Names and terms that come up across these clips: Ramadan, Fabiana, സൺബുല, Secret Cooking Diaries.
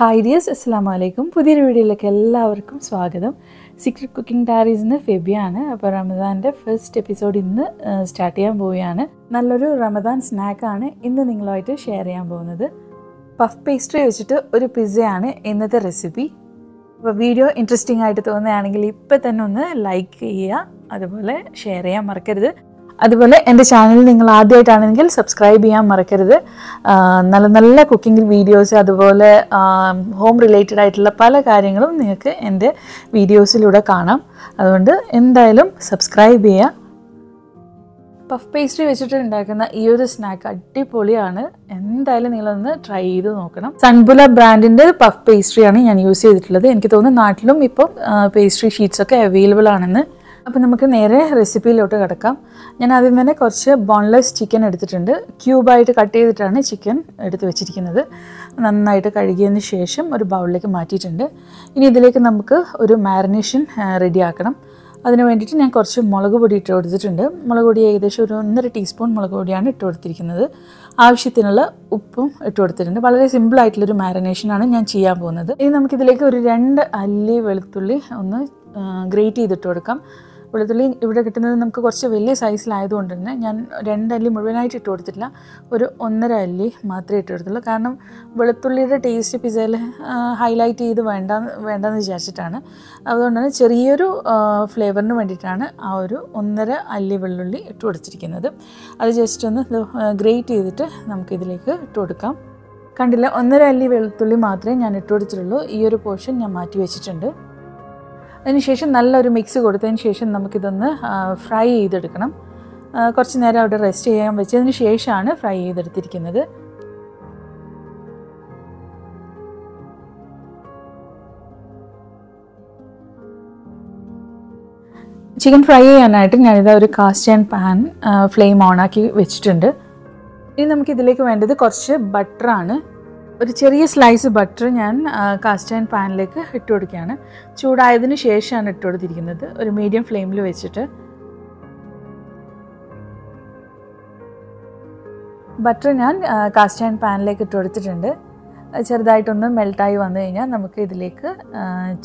Hi dears, Assalamu alaikum. Pudhiya video-ilekku ellavarkkum swagatham. Secret Cooking Diaries nu Fabiana. Appo Ramadan first episode innu start cheyan poviyana. Nalloru Ramadan snack aanu innu ningalumayittu share cheyan povunnathu. Puff pastry vechittu oru pizza aanu innathe recipe. Appo video interesting aayittu thonaanengil ippa thanne onnu like cheya, adupole share cheyan marakkaruthu. അതുപോലെ എൻ്റെ channel നിങ്ങൾ ആദ്യമായിട്ടാണെങ്കിൽ subscribe ചെയ്യാൻ മറക്കരുത്. നല്ല നല്ല cooking videos അതുപോലെ home related ആയിട്ടുള്ള പല കാര്യങ്ങളും നിങ്ങൾക്ക് എൻ്റെ വീഡിയോസിലൂടെ കാണാം. അതുകൊണ്ട് എന്തായാലും സബ്സ്ക്രൈബ് ചെയ്യുക. പഫ് പേസ്ട്രി വെച്ചിട്ട് ഉണ്ടാക്കുന്ന ഈ ഒരു സ്നാക്ക് അടിപൊളിയാണ്. എന്തായാലും നിങ്ങളൊന്ന് ട്രൈ ചെയ്ത് നോക്കണം. സൺബുല ബ്രാൻഡിൻ്റെ പഫ് പേസ്ട്രിയാണ് ഞാൻ യൂസ് ചെയ്തിട്ടുള്ളത്. എനിക്ക് തോന്നുന്നു നാട്ടിലും ഇപ്പം പേസ്ട്രി ഷീറ്റ്സൊക്കെ അവൈലബിൾ ആണെന്ന്. അപ്പോൾ നമുക്ക് നേരെ റെസിപ്പിയിലോട്ട് കിടക്കാം. ഞാൻ ആദ്യം തന്നെ കുറച്ച് ബോൺലെസ് ചിക്കൻ എടുത്തിട്ടുണ്ട്. ക്യൂബായിട്ട് കട്ട് ചെയ്തിട്ടാണ് ചിക്കൻ എടുത്ത് വെച്ചിരിക്കുന്നത്. നന്നായിട്ട് കഴുകിയതിന് ശേഷം ഒരു ബൗളിലേക്ക് മാറ്റിയിട്ടുണ്ട്. ഇനി ഇതിലേക്ക് നമുക്ക് ഒരു മാരിനേഷൻ റെഡിയാക്കണം. അതിന് വേണ്ടിയിട്ട് ഞാൻ കുറച്ച് മുളക് പൊടി ഇട്ട് കൊടുത്തിട്ടുണ്ട്. മുളക് പൊടി ഏകദേശം ഒരു 1.5 ടീസ്പൂൺ മുളക് പൊടിയാണ് ഇട്ട് കൊടുത്തിരിക്കുന്നത്. ആവശ്യത്തിനുള്ള ഉപ്പും ഇട്ട് കൊടുത്തിട്ടുണ്ട്. വളരെ സിമ്പിളായിട്ടുള്ളൊരു മാരിനേഷനാണ് ഞാൻ ചെയ്യാൻ പോകുന്നത്. ഇനി നമുക്കിതിലേക്ക് ഒരു 2 അല്ലി വെളുത്തുള്ളി ഒന്ന് ഗ്രേറ്റ് ചെയ്തിട്ട് കൊടുക്കാം. വെളുത്തുള്ളി ഇവിടെ കിട്ടുന്നത് നമുക്ക് കുറച്ച് വലിയ സൈസിലായതുകൊണ്ട് തന്നെ ഞാൻ 2 അല്ലി മുഴുവനായിട്ട് ഇട്ട് കൊടുത്തിട്ടില്ല. ഒരു 1.5 അല്ലി മാത്രമേ ഇട്ട് കൊടുത്തുള്ളൂ. കാരണം വെളുത്തുള്ളിയുടെ ടേസ്റ്റ് പിസയിൽ ഹൈലൈറ്റ് ചെയ്ത് വേണ്ടെന്ന് വിചാരിച്ചിട്ടാണ്. അതുകൊണ്ട് തന്നെ ചെറിയൊരു ഫ്ലേവറിന് വേണ്ടിയിട്ടാണ് ആ ഒരു 1.5 അല്ലി വെളുത്തുള്ളി ഇട്ട് കൊടുത്തിരിക്കുന്നത്. അത് ജസ്റ്റ് ഒന്ന് ഗ്രേറ്റ് ചെയ്തിട്ട് നമുക്കിതിലേക്ക് ഇട്ട് കൊടുക്കാം. കണ്ടില്ല, 1.5 അല്ലി വെളുത്തുള്ളി മാത്രമേ ഞാൻ ഇട്ട് കൊടുത്തിട്ടുള്ളൂ. ഈ ഒരു പോർഷൻ ഞാൻ മാറ്റി വെച്ചിട്ടുണ്ട്. അതിനുശേഷം നല്ലൊരു മിക്സ് കൊടുത്തതിന് ശേഷം നമുക്കിതൊന്ന് ഫ്രൈ ചെയ്തെടുക്കണം. കുറച്ച് നേരം അവിടെ റെസ്റ്റ് ചെയ്യാൻ വെച്ചതിന് ശേഷമാണ് ഫ്രൈ ചെയ്തെടുത്തിരിക്കുന്നത്. ചിക്കൻ ഫ്രൈ ചെയ്യാനായിട്ട് ഞാനിതാ ഒരു കാസ്റ്റ് ആൻഡ് പാൻ ഫ്ലെയിം ഓണാക്കി വെച്ചിട്ടുണ്ട്. ഇനി നമുക്കിതിലേക്ക് വേണ്ടത് കുറച്ച് ബട്ടറാണ്. ഒരു ചെറിയ സ്ലൈസ് ബട്ടർ ഞാൻ കാസ്റ്റ് ആൻഡ് പാനിലേക്ക് ഇട്ട് കൊടുക്കുകയാണ്. ചൂടായതിന് ശേഷമാണ് ഇട്ട് കൊടുത്തിരിക്കുന്നത്. ഒരു മീഡിയം ഫ്ലെയിമിൽ വെച്ചിട്ട് ബട്ടർ ഞാൻ കാസ്റ്റ് ആൻഡ് പാനിലേക്ക് ഇട്ട് കൊടുത്തിട്ടുണ്ട്. ചെറുതായിട്ടൊന്ന് മെൽട്ടായി വന്നു കഴിഞ്ഞാൽ നമുക്ക് ഇതിലേക്ക്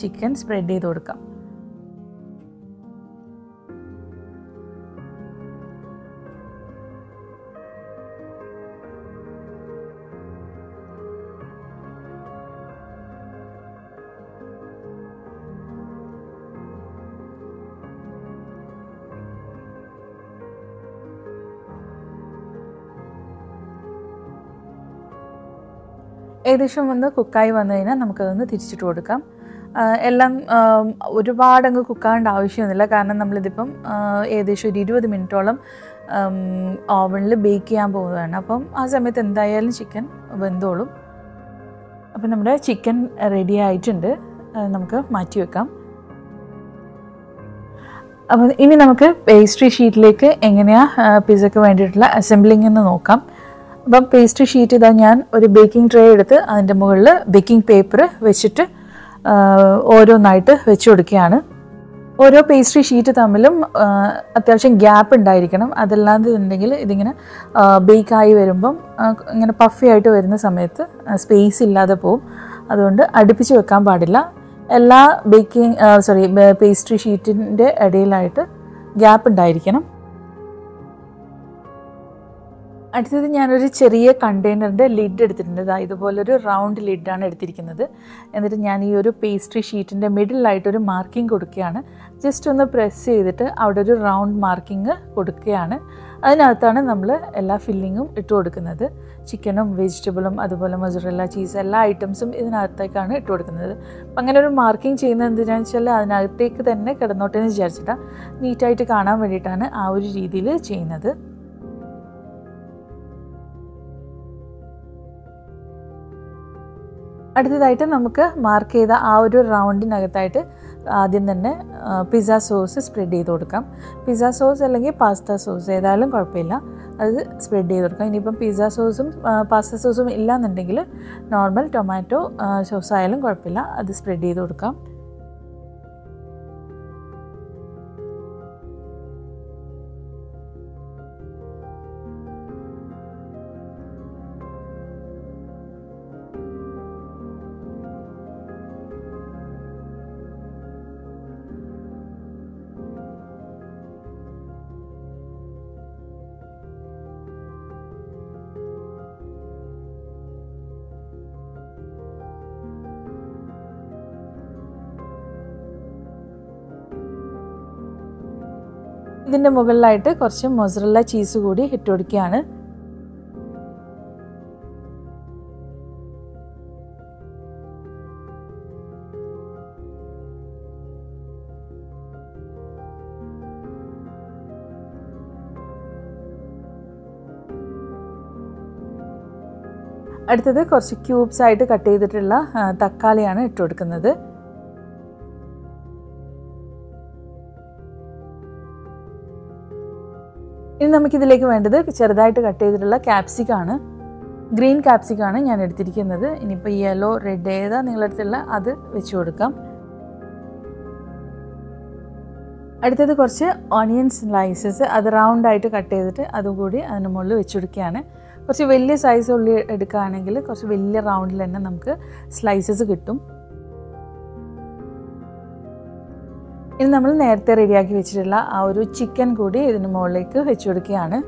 ചിക്കൻ സ്പ്രെഡ് ചെയ്ത് കൊടുക്കാം. ഏകദേശം ഒന്ന് കുക്കായി വന്നു കഴിഞ്ഞാൽ നമുക്കതൊന്ന് തിരിച്ചിട്ട് കൊടുക്കാം. എല്ലാം ഒരുപാടങ്ങ് കുക്കാവേണ്ട ആവശ്യമൊന്നുമില്ല. കാരണം നമ്മളിതിപ്പം ഏകദേശം ഒരു 20 മിനിറ്റോളം ഓവനിൽ ബേക്ക് ചെയ്യാൻ പോകുന്നതാണ്. അപ്പം ആ സമയത്ത് എന്തായാലും ചിക്കൻ വെന്തോളും. അപ്പം നമ്മുടെ ചിക്കൻ റെഡി ആയിട്ടുണ്ട്. നമുക്ക് മാറ്റി വെക്കാം. അപ്പം ഇനി നമുക്ക് പേസ്ട്രി ഷീറ്റിലേക്ക് എങ്ങനെയാണ് പിസയ്ക്ക് വേണ്ടിയിട്ടുള്ള അസംബ്ലിംഗ് എന്ന് നോക്കാം. അപ്പം പേസ്ട്രി ഷീറ്റ് ഇതാ ഞാൻ ഒരു ബേക്കിംഗ് ട്രേ എടുത്ത് അതിൻ്റെ മുകളിൽ ബേക്കിംഗ് പേപ്പർ വെച്ചിട്ട് ഓരോന്നായിട്ട് വെച്ച് കൊടുക്കുകയാണ്. ഓരോ പേസ്ട്രി ഷീറ്റ് തമ്മിലും അത്യാവശ്യം ഗ്യാപ്പ് ഉണ്ടായിരിക്കണം. അതല്ലാന്നുണ്ടെങ്കിൽ ഇതിങ്ങനെ ബേക്കായി വരുമ്പം ഇങ്ങനെ പഫി ആയിട്ട് വരുന്ന സമയത്ത് സ്പേസ് ഇല്ലാതെ പോവും. അതുകൊണ്ട് അടുപ്പിച്ച് വെക്കാൻ പാടില്ല. എല്ലാ പേസ്ട്രി ഷീറ്റിൻ്റെ ഇടയിലായിട്ട് ഗ്യാപ്പ് ഉണ്ടായിരിക്കണം. അടുത്തത് ഞാനൊരു ചെറിയ കണ്ടെയ്നറിൻ്റെ ലിഡ് എടുത്തിട്ടുണ്ട്. അതായത് ഇതുപോലൊരു റൗണ്ട് ലിഡാണ് എടുത്തിരിക്കുന്നത്. എന്നിട്ട് ഞാൻ ഈ ഒരു പേസ്ട്രി ഷീറ്റിൻ്റെ മിഡിലായിട്ടൊരു മാർക്കിംഗ് കൊടുക്കുകയാണ്. ജസ്റ്റ് ഒന്ന് പ്രസ് ചെയ്തിട്ട് അവിടെ ഒരു റൗണ്ട് മാർക്കിംഗ് കൊടുക്കുകയാണ്. അതിനകത്താണ് നമ്മൾ എല്ലാ ഫില്ലിങ്ങും ഇട്ട് കൊടുക്കുന്നത്. ചിക്കനും വെജിറ്റബിളും അതുപോലെ മൊസറല്ല ചീസ് എല്ലാ ഐറ്റംസും ഇതിനകത്തേക്കാണ് ഇട്ട് കൊടുക്കുന്നത്. അപ്പം അങ്ങനെ ഒരു മാർക്കിംഗ് ചെയ്യുന്നത് എന്തിനാണെന്ന് വെച്ചാൽ അതിനകത്തേക്ക് തന്നെ കിടന്നോട്ടെ എന്ന് വിചാരിച്ചിട്ടാണ്. നീറ്റായിട്ട് കാണാൻ വേണ്ടിയിട്ടാണ് ആ ഒരു രീതിയിൽ ചെയ്യുന്നത്. അടുത്തതായിട്ട് നമുക്ക് മാർക്ക് ചെയ്ത ആ ഒരു റൗണ്ടിനകത്തായിട്ട് ആദ്യം തന്നെ പിസ്സ സോസ് സ്പ്രെഡ് ചെയ്ത് കൊടുക്കാം. പിസ്സ സോസ് അല്ലെങ്കിൽ പാസ്ത സോസ് ഏതായാലും കുഴപ്പമില്ല, അത് സ്പ്രെഡ് ചെയ്ത് കൊടുക്കാം. ഇനിയിപ്പം പിസ്സ സോസും പാസ്ത സോസും ഇല്ലാന്നുണ്ടെങ്കിൽ നോർമൽ ടൊമാറ്റോ സോസ് ആയാലും കുഴപ്പമില്ല, അത് സ്പ്രെഡ് ചെയ്ത് കൊടുക്കാം. ഇതിന്റെ മുകളിലായിട്ട് കുറച്ച് മോസറല്ല ചീസ് കൂടി ഇട്ട് കൊടുക്കുകയാണ്. അടുത്തത് കുറച്ച് ക്യൂബ്സ് ആയിട്ട് കട്ട് ചെയ്തിട്ടുള്ള തക്കാളിയാണ് ഇട്ട് കൊടുക്കുന്നത്. ഇനി നമുക്കിതിലേക്ക് വേണ്ടത് ചെറുതായിട്ട് കട്ട് ചെയ്തിട്ടുള്ള ക്യാപ്സിക്കാണ്, ഗ്രീൻ ക്യാപ്സിക്കാണ് ഞാൻ എടുത്തിരിക്കുന്നത്. ഇനിയിപ്പോൾ യെല്ലോ റെഡ് ഏതാ നിങ്ങളടുത്തുള്ള അത് വെച്ച് കൊടുക്കാം. അടുത്തത് കുറച്ച് ഓണിയൻ സ്ലൈസസ്, അത് റൗണ്ടായിട്ട് കട്ട് ചെയ്തിട്ട് അതും കൂടി അതിന് മുകളിൽ വെച്ച് കൊടുക്കുകയാണ്. കുറച്ച് വലിയ സൈസ് ഉള്ളി എടുക്കുകയാണെങ്കിൽ കുറച്ച് വലിയ റൗണ്ടിൽ തന്നെ നമുക്ക് സ്ലൈസസ് കിട്ടും. ഇനി നമ്മൾ നേരത്തെ റെഡിയാക്കി വെച്ചിട്ടുള്ള ആ ഒരു ചിക്കൻ കൂടി ഇതിന് മുകളിലേക്ക് വെച്ച് കൊടുക്കുകയാണ്.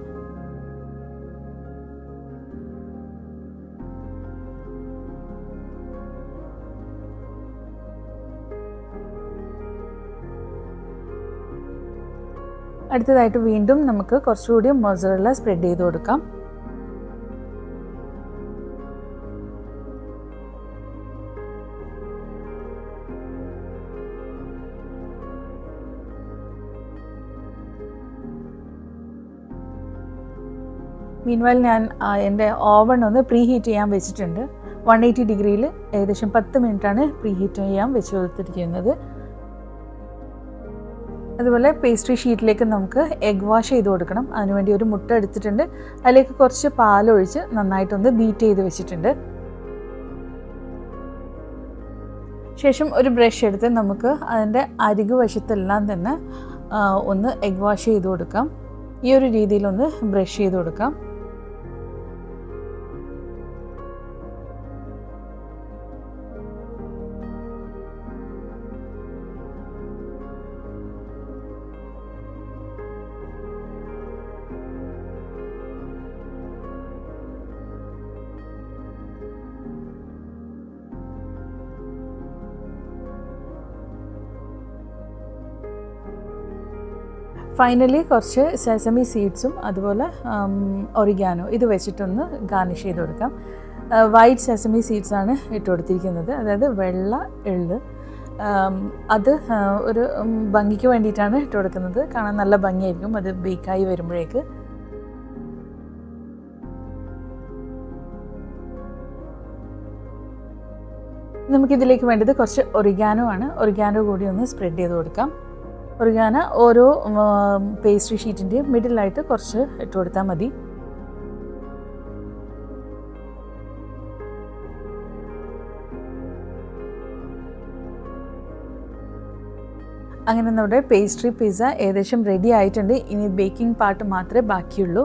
അടുത്തതായിട്ട് വീണ്ടും നമുക്ക് കുറച്ചുകൂടി മോസറല്ല സ്പ്രെഡ് ചെയ്ത് കൊടുക്കാം. മീൻവൈൽ ഞാൻ എൻ്റെ ഓവൺ ഒന്ന് പ്രീ ഹീറ്റ് ചെയ്യാൻ വെച്ചിട്ടുണ്ട്. 180 ഡിഗ്രിയിൽ ഏകദേശം 10 മിനിറ്റാണ് പ്രീ ഹീറ്റ് ചെയ്യാൻ വെച്ച് കൊടുത്തിരിക്കുന്നത്. അതുപോലെ പേസ്ട്രി ഷീറ്റിലേക്ക് നമുക്ക് എഗ് വാഷ് ചെയ്ത് കൊടുക്കണം. അതിനുവേണ്ടി ഒരു മുട്ട എടുത്തിട്ടുണ്ട്, അതിലേക്ക് കുറച്ച് പാലൊഴിച്ച് നന്നായിട്ടൊന്ന് ബീറ്റ് ചെയ്ത് വെച്ചിട്ടുണ്ട്. ശേഷം ഒരു ബ്രഷ് എടുത്ത് നമുക്ക് അതിൻ്റെ അരികു വശത്തെല്ലാം തന്നെ ഒന്ന് എഗ് വാഷ് ചെയ്ത് കൊടുക്കാം. ഈ ഒരു രീതിയിലൊന്ന് ബ്രഷ് ചെയ്ത് കൊടുക്കാം. ഫൈനലി കുറച്ച് സെസമി സീഡ്സും അതുപോലെ ഒറിഗാനോ ഇത് വെച്ചിട്ടൊന്ന് ഗാർണിഷ് ചെയ്ത് കൊടുക്കാം. വൈറ്റ് സെസമി സീഡ്സാണ് ഇട്ട് കൊടുത്തിരിക്കുന്നത്, അതായത് വെള്ള എള്ള്. അത് ഒരു ഭംഗിക്ക് വേണ്ടിയിട്ടാണ് ഇട്ട് കൊടുക്കുന്നത്. കാണാൻ നല്ല ഭംഗിയായിരിക്കും അത് ബേക്കായി വരുമ്പോഴേക്ക്. നമുക്കിതിലേക്ക് വേണ്ടത് കുറച്ച് ഒറിഗാനോ ആണ്. ഒറിഗാനോ കൂടി ഒന്ന് സ്പ്രെഡ് ചെയ്ത് കൊടുക്കാം. ഒറിഗാനോ ഓരോ പേസ്ട്രി ഷീറ്റിൻ്റെയും മിഡിലായിട്ട് കുറച്ച് ഇട്ട് കൊടുത്താൽ മതി. അങ്ങനെ നമ്മുടെ പേസ്ട്രി പിസ്സ ഏകദേശം റെഡി ആയിട്ടുണ്ട്. ഇനി ബേക്കിംഗ് പാർട്ട് മാത്രമേ ബാക്കിയുള്ളൂ.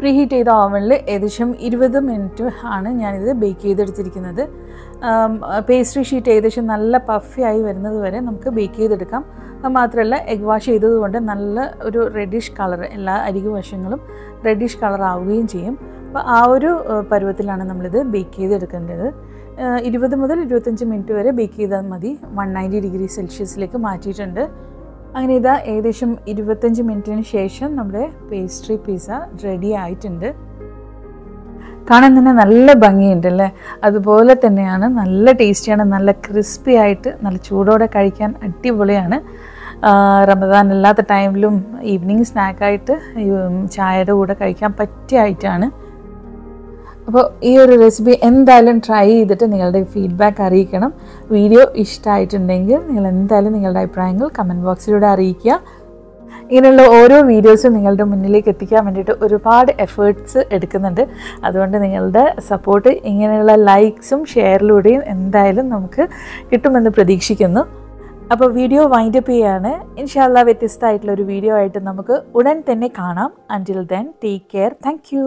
പ്രീ ഹീറ്റ് ചെയ്ത ഓവനിൽ ഏകദേശം 20 മിനിറ്റ് ആണ് ഞാനിത് ബേക്ക് ചെയ്തെടുത്തിരിക്കുന്നത്. പേസ്ട്രി ഷീറ്റ് ഏകദേശം നല്ല പഫിയായി വരുന്നത് വരെ നമുക്ക് ബേക്ക് ചെയ്തെടുക്കാം. മാത്രമല്ല എഗ് വാഷ് ചെയ്തതുകൊണ്ട് നല്ല ഒരു റെഡിഷ് കളർ, എല്ലാ അരികു വശങ്ങളും റെഡിഷ് കളർ ആവുകയും ചെയ്യും. അപ്പോൾ ആ ഒരു പരുവത്തിലാണ് നമ്മളിത് ബേക്ക് ചെയ്തെടുക്കേണ്ടത്. 20 മുതൽ 25 മിനിറ്റ് വരെ ബേക്ക് ചെയ്താൽ മതി. 190 ഡിഗ്രി സെൽഷ്യസിലേക്ക് മാറ്റിയിട്ടുണ്ട്. അങ്ങനെ ഇതാ ഏകദേശം 25 മിനിറ്റിന് ശേഷം നമ്മുടെ പേസ്ട്രി പിസ്സ റെഡി ആയിട്ടുണ്ട്. കാണാൻ തന്നെ നല്ല ഭംഗിയുണ്ടല്ലേ, അതുപോലെ തന്നെയാണ് നല്ല ടേസ്റ്റിയാണ്, നല്ല ക്രിസ്പി ആയിട്ട് നല്ല ചൂടോടെ കഴിക്കാൻ അടിപൊളിയാണ്. റമദാൻ അല്ലാത്ത ടൈമിലും ഈവനിങ് സ്നാക്കായിട്ട് ചായയുടെ കൂടെ കഴിക്കാൻ പറ്റിയ ഐറ്റമാണ്. അപ്പോൾ ഈ ഒരു റെസിപ്പി എന്തായാലും ട്രൈ ചെയ്തിട്ട് നിങ്ങളുടെ ഫീഡ്ബാക്ക് അറിയിക്കണം. വീഡിയോ ഇഷ്ടമായിട്ടുണ്ടെങ്കിൽ നിങ്ങൾ എന്തായാലും നിങ്ങളുടെ അഭിപ്രായങ്ങൾ കമൻറ്റ് ബോക്സിലൂടെ അറിയിക്കുക. ഇങ്ങനെയുള്ള ഓരോ വീഡിയോസും നിങ്ങളുടെ മുന്നിലേക്ക് എത്തിക്കാൻ വേണ്ടിയിട്ട് ഒരുപാട് എഫേർട്ട്സ് എടുക്കുന്നുണ്ട്. അതുകൊണ്ട് നിങ്ങളുടെ സപ്പോർട്ട് ഇങ്ങനെയുള്ള ലൈക്സും ഷെയറിലൂടെയും എന്തായാലും നമുക്ക് കിട്ടുമെന്ന് പ്രതീക്ഷിക്കുന്നു. അപ്പോൾ വീഡിയോ വൈൻഡപ്പ് ചെയ്യാണ്. ഇൻഷാല്ലാ വ്യത്യസ്തമായിട്ടുള്ളൊരു വീഡിയോ ആയിട്ട് നമുക്ക് ഉടൻ തന്നെ കാണാം. Until then take care. Thank U.